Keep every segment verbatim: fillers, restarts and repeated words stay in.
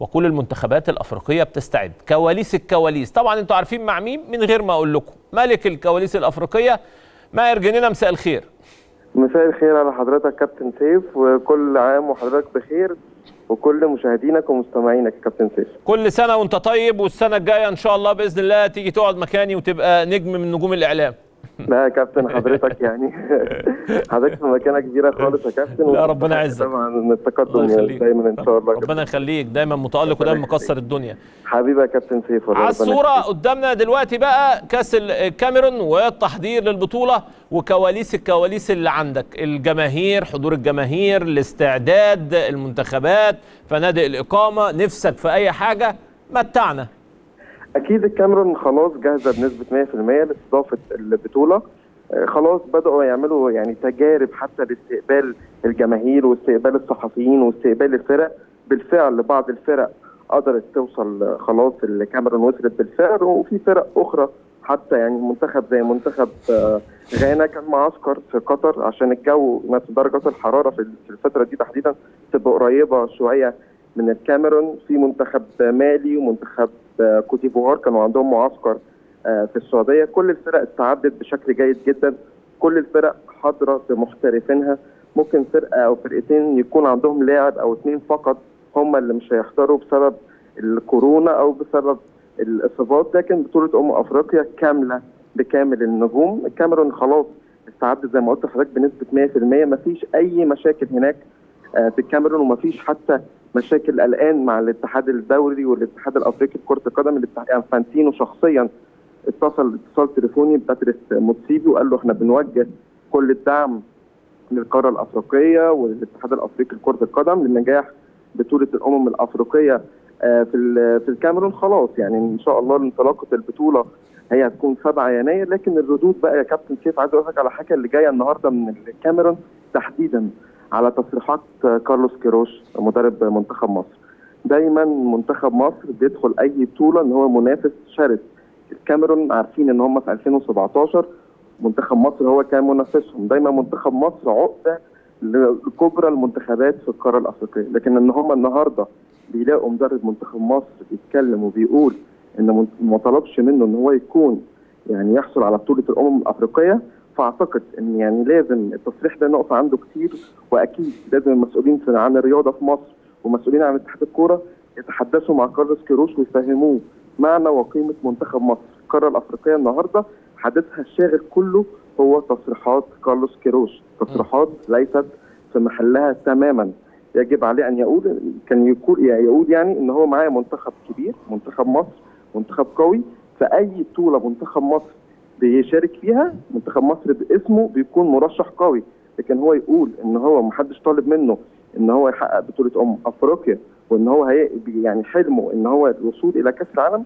وكل المنتخبات الافريقيه بتستعد. كواليس الكواليس طبعا انتوا عارفين مع مين من غير ما اقول لكم. ملك الكواليس الافريقيه ماهر جنينة، مساء الخير. مساء الخير على حضرتك كابتن سيف، وكل عام وحضرتك بخير وكل مشاهدينك ومستمعينك يا كابتن سيف. كل سنه وانت طيب، والسنه الجايه ان شاء الله باذن الله تيجي تقعد مكاني وتبقى نجم من نجوم الاعلام. لا يا كابتن حضرتك يعني حضرتك في مكانه كبيره خالص يا كابتن. لا ربنا يعزك طبعا، التقدم دايما ان شاء الله. ربنا يخليك، دايما متالق ودايما مكسر الدنيا حبيبي يا كابتن سيف. على الصوره قدامنا دلوقتي بقى كاس الكاميرون والتحضير للبطوله وكواليس الكواليس اللي عندك، الجماهير، حضور الجماهير، الاستعداد، المنتخبات، فنادق الاقامه، نفسك في اي حاجه متعنا. أكيد الكاميرون خلاص جاهزة بنسبة مية في المية لاستضافة البطولة، خلاص بدأوا يعملوا يعني تجارب حتى لاستقبال الجماهير واستقبال الصحفيين واستقبال الفرق. بالفعل بعض الفرق قدرت توصل، خلاص الكاميرون وصلت بالفعل، وفي فرق أخرى حتى يعني منتخب زي منتخب غانا كان معسكر في قطر عشان الجو درجات الحرارة في الفترة دي تحديدا تبقى قريبة شوية من الكاميرون. في منتخب مالي ومنتخب كوتيفوار كانوا عندهم معسكر في السعوديه. كل الفرق استعدت بشكل جيد جدا، كل الفرق حاضره بمحترفينها. ممكن فرقه او فرقتين يكون عندهم لاعب او اثنين فقط هم اللي مش هيحضروا بسبب الكورونا او بسبب الاصابات، لكن بطوله امم افريقيا كامله بكامل النجوم. الكاميرون خلاص استعدت زي ما قلت لحضرتك بنسبه مية في المية، ما فيش اي مشاكل هناك في الكاميرون، وما فيش حتى مشاكل الان مع الاتحاد الدولي والاتحاد الافريقي لكره القدم. انفانتينو شخصيا اتصل اتصال تليفوني باتريس موتسيبي وقال له احنا بنوجه كل الدعم للقاره الافريقيه والاتحاد الافريقي لكره القدم لنجاح بطوله الامم الافريقيه في في الكاميرون. خلاص يعني ان شاء الله انطلاقه البطوله هي هتكون سبعة يناير، لكن الردود بقى يا كابتن سيف عايز اقول لك على حاجه اللي جايه النهارده من الكاميرون تحديدا على تصريحات كارلوس كيروش مدرب منتخب مصر. دايما منتخب مصر بيدخل اي بطوله ان هو منافس شرس. الكاميرون عارفين ان هم في ألفين وسبعتاشر منتخب مصر هو كان منافسهم، دايما منتخب مصر عقده لكبرى المنتخبات في القاره الافريقيه، لكن ان هم النهارده بيلاقوا مدرب منتخب مصر بيتكلم وبيقول ان ما طلبش منه ان هو يكون يعني يحصل على بطوله الامم الافريقيه، فاعتقد ان يعني لازم التصريح ده نقطه عنده كتير. واكيد لازم المسؤولين عن الرياضه في مصر ومسؤولين عن اتحاد الكوره يتحدثوا مع كارلوس كيروش ويفهموه معنى وقيمه منتخب مصر. القاره الافريقيه النهارده حدثها الشاغل كله هو تصريحات كارلوس كيروش، تصريحات ليست في محلها تماما. يجب عليه ان يقول كان يقول يقول يعني ان هو معايا منتخب كبير، منتخب مصر منتخب قوي، فاي بطوله منتخب مصر بيشارك فيها منتخب مصر باسمه بيكون مرشح قوي. لكن هو يقول ان هو محدش طالب منه ان هو يحقق بطوله امم افريقيا وان هو هي يعني حلمه ان هو الوصول الى كاس العالم،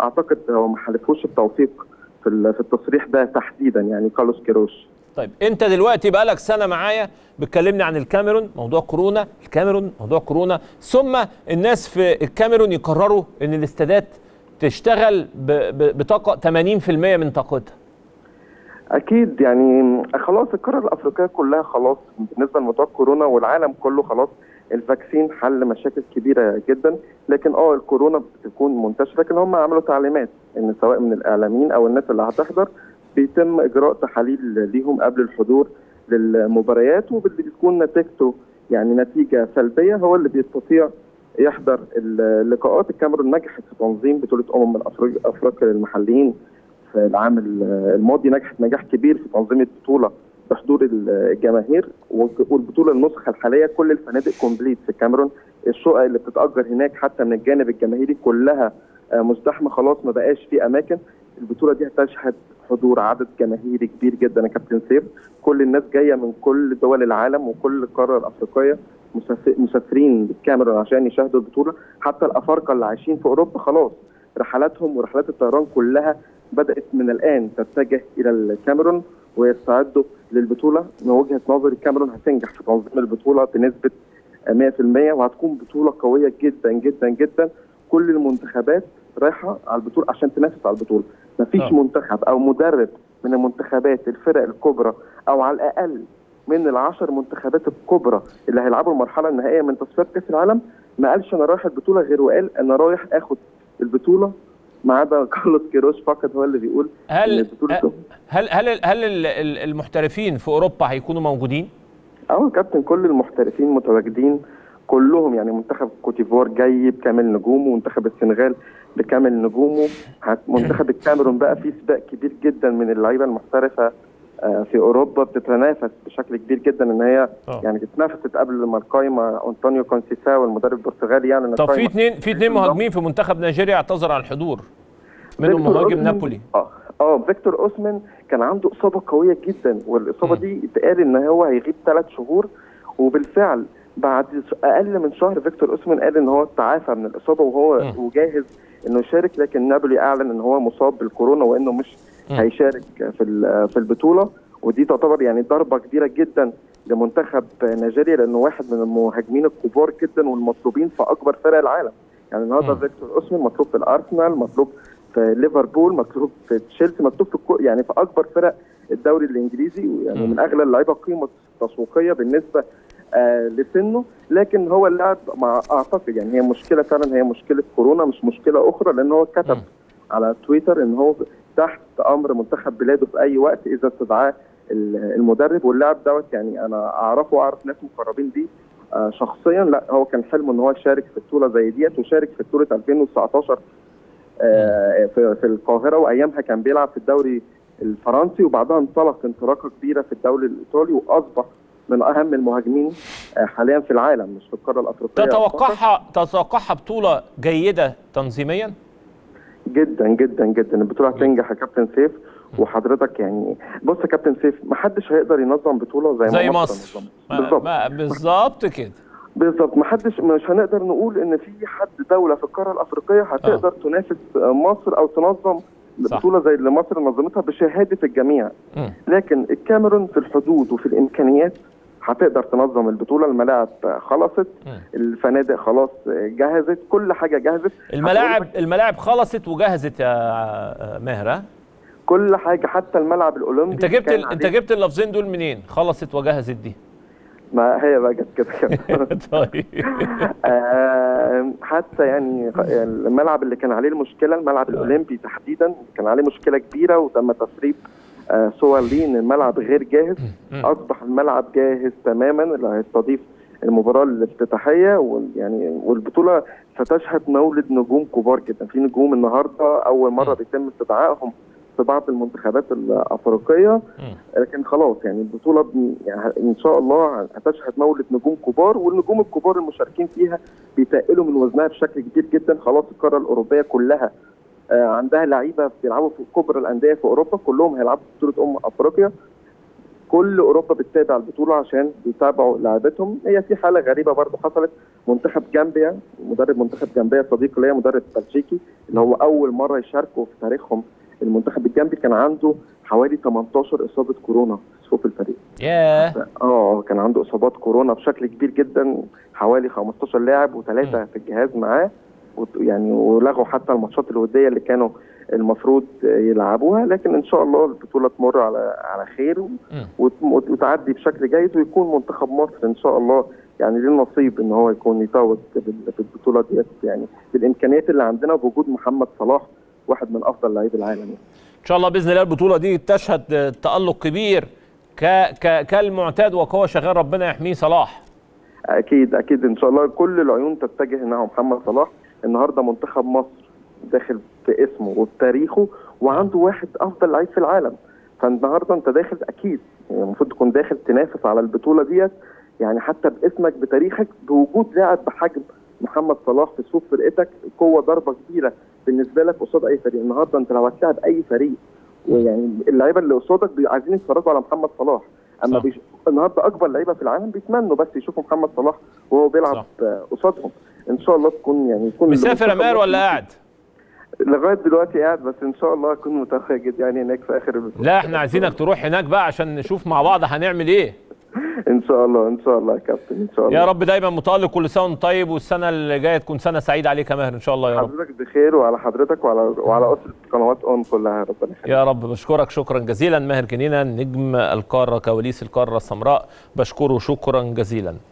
اعتقد هو ما حالفوش التوفيق في في التصريح ده تحديدا يعني كارلوس كيروش. طيب انت دلوقتي بقالك سنه معايا بتكلمني عن الكاميرون، موضوع كورونا، الكاميرون موضوع كورونا، ثم الناس في الكاميرون يقرروا ان الاستادات تشتغل بطاقه ثمانين في المية من طاقتها. اكيد يعني خلاص القاره الافريقيه كلها خلاص بالنسبه لموضوع كورونا والعالم كله خلاص الفاكسين حل مشاكل كبيره جدا، لكن اه الكورونا بتكون منتشره، لكن هم عملوا تعليمات ان سواء من الاعلاميين او الناس اللي هتحضر بيتم اجراء تحاليل ليهم قبل الحضور للمباريات، واللي بتكون نتيجته يعني نتيجه سلبيه هو اللي بيستطيع يحضر اللقاءات. الكاميرون نجحت في تنظيم بطوله امم افريقيا للمحليين في العام الماضي، نجحت نجاح كبير في تنظيم البطوله بحضور الجماهير، والبطوله النسخه الحاليه كل الفنادق كومبليت في الكاميرون، الشقق اللي بتتاجر هناك حتى من الجانب الجماهيري كلها مزدحمه، خلاص ما بقاش في اماكن. البطوله دي هتشهد حضور عدد جماهيري كبير جدا يا كابتن سيف، كل الناس جايه من كل دول العالم وكل القاره الافريقيه مسافرين بالكاميرون عشان يشاهدوا البطوله. حتى الافارقه اللي عايشين في اوروبا خلاص رحلاتهم ورحلات الطيران كلها بدات من الان تتجه الى الكاميرون ويستعدوا للبطوله. من وجهه نظري الكاميرون هتنجح في تنظيم البطوله بنسبه مية في المية، وهتكون بطوله قويه جدا جدا جدا. كل المنتخبات رايحه على البطوله عشان تنافس على البطوله، مفيش آه. منتخب او مدرب من المنتخبات الفرق الكبرى او على الاقل من العشر منتخبات الكبرى اللي هيلعبوا المرحله النهائيه من تصفيات كاس العالم ما قالش انا رايح البطوله غير وقال انا رايح اخد البطوله، ما عدا كارلوس كيروش فقط هو اللي بيقول. هل هل هل هل المحترفين في اوروبا هيكونوا موجودين؟ اه كابتن، كل المحترفين متواجدين كلهم، يعني منتخب كوتيفوار جاي بكامل نجومه، ومنتخب السنغال بكامل نجومه، منتخب الكاميرون بقى فيه سباق كبير جدا من اللعيبه المحترفه في اوروبا بتتنافس بشكل كبير جدا ان هي أوه. يعني اتنافست قبل ما القايمه انطونيو كونسيساو المدرب البرتغالي. يعني طب في اثنين في اثنين مهاجمين في منتخب نيجيريا اعتذر عن الحضور، منهم مهاجم نابولي اه اه فيكتور اوسمن، كان عنده اصابه قويه جدا، والاصابه م. دي اتقال ان هو هيغيب ثلاث شهور، وبالفعل بعد اقل من شهر فيكتور اوسمن قال ان هو تعافى من الاصابه وهو م. وجاهز انه يشارك، لكن نابولي اعلن ان هو مصاب بالكورونا وانه مش هيشارك في في البطوله، ودي تعتبر يعني ضربه كبيره جدا لمنتخب نيجيريا لانه واحد من المهاجمين الكبار جدا والمطلوبين في اكبر فرق العالم. يعني النهارده فيكتور اوسمن مطلوب في الارسنال، مطلوب في ليفربول، مطلوب في تشيلسي، مطلوب في يعني في اكبر فرق الدوري الانجليزي، يعني من اغلى اللعيبه قيمه تسويقيه بالنسبه آه لسنه، لكن هو اللاعب مع اعتقد يعني هي مشكله فعلا، هي مشكله كورونا مش مشكله اخرى، لان هو كتب على تويتر ان هو تحت امر منتخب بلاده في اي وقت اذا استدعاه المدرب، واللاعب دوت يعني انا اعرفه واعرف ناس مقربين ليه آه شخصيا، لا هو كان حلمه ان هو يشارك في بطوله زي ديت، وشارك في بطوله ألفين وتسعتاشر آه في, في القاهره، وايامها كان بيلعب في الدوري الفرنسي، وبعدها انطلق انطلاقه كبيره في الدوري الايطالي، واصبح من اهم المهاجمين آه حاليا في العالم مش في القاره الافريقيه. تتوقعها تتوقعها بطوله جيده تنظيميا؟ جدا جدا جدا البطوله هتنجح يا كابتن سيف، وحضرتك يعني بص يا كابتن سيف ما حدش هيقدر ينظم بطوله زي, زي ما مصر بالظبط بالظبط كده بالظبط، ما حدش مش هنقدر نقول ان في حد دوله في القاره الافريقيه هتقدر أوه. تنافس مصر او تنظم بطوله زي اللي مصر نظمتها بشهاده الجميع م. لكن الكاميرون في الحدود وفي الامكانيات هتقدر تنظم البطوله، الملاعب خلصت، الفنادق خلاص جهزت، كل حاجه جهزت، الملاعب الملاعب خلصت وجهزت يا ماهر، كل حاجه حتى الملعب الاولمبي. انت جبت انت جبت اللفظين دول منين؟ خلصت وجهزت دي ما هي بقى كده كده طيب آه حتى يعني الملعب اللي كان عليه المشكله، الملعب الاولمبي تحديدا كان عليه مشكله كبيره، وتم تسريب آه صور ليه ان الملعب غير جاهز، اصبح الملعب جاهز تماما اللي هيستضيف المباراه الافتتاحيه، ويعني والبطوله ستشهد مولد نجوم كبار جدا، في نجوم النهارده اول مره بيتم استدعائهم في بعض المنتخبات الافريقيه، لكن خلاص يعني البطوله يعني ان شاء الله هتشهد مولد نجوم كبار، والنجوم الكبار المشاركين فيها بيتقلوا من وزنها بشكل كبير جدا، خلاص القاره الاوروبيه كلها عندها لعيبه بيلعبوا في كبرى الانديه في اوروبا، كلهم هيلعبوا في بطوله امم افريقيا، كل اوروبا بتتابع البطوله عشان بيتابعوا لعيبتهم. هي في حاله غريبه برضه حصلت، منتخب جامبيا، مدرب منتخب جامبيا صديق ليا مدرب بلجيكي اللي هو اول مره يشاركوا في تاريخهم المنتخب الجامبي، كان عنده حوالي تمنتاشر اصابه كورونا في صفوف الفريق. ياه اه كان عنده اصابات كورونا بشكل كبير جدا، حوالي خمستاشر لاعب وثلاثه في الجهاز معاه، يعني ولغوا حتى الماتشات الوديه اللي كانوا المفروض يلعبوها، لكن ان شاء الله البطوله تمر على على خير وتعدي بشكل جيد، ويكون منتخب مصر ان شاء الله يعني ليه نصيب ان هو يكون يتوج في البطوله ديت، يعني بالامكانيات اللي عندنا وبوجود محمد صلاح واحد من افضل لاعبي العالم. ان شاء الله باذن الله البطوله دي تشهد تالق كبير ك ك كالمعتاد وهو شغال، ربنا يحميه صلاح. اكيد اكيد ان شاء الله كل العيون تتجه نحو محمد صلاح. النهارده منتخب مصر داخل باسمه وبتاريخه، وعنده واحد افضل لعيب في العالم، فالنهارده انت داخل اكيد المفروض يعني تكون داخل تنافس على البطوله ديت، يعني حتى باسمك بتاريخك، بوجود لاعب بحجم محمد صلاح في صفوف فرقتك، قوه ضربه كبيره بالنسبه لك قصاد اي فريق. النهارده انت لو هتلاعب اي فريق ويعني اللعيبه اللي قصادك عايزين يتفرجوا على محمد صلاح، اما بيش... النهارده اكبر لعيبه في العالم بيتمنوا بس يشوفوا محمد صلاح وهو بيلعب قصادهم. ان شاء الله تكون يعني يكون مسافر يا ماهر ولا قاعد؟ لغايه دلوقتي قاعد، بس ان شاء الله اكون متواجد يعني هناك في اخر البطوله. لا احنا عايزينك تروح هناك بقى عشان نشوف مع بعض هنعمل ايه. ان شاء الله ان شاء الله يا كابتن، ان شاء الله يا رب دايما متالق، كل سنه وانت طيب، والسنه اللي جايه تكون سنه سعيده عليك يا ماهر ان شاء الله يا رب. حضرتك بخير، وعلى حضرتك وعلى وعلى اسره قنوات اون كلها، ربنا يخليك يا رب. بشكرك شكرا جزيلا ماهر جنينة، نجم القاره، كواليس القاره السمراء، بشكره شكرا جزيلا.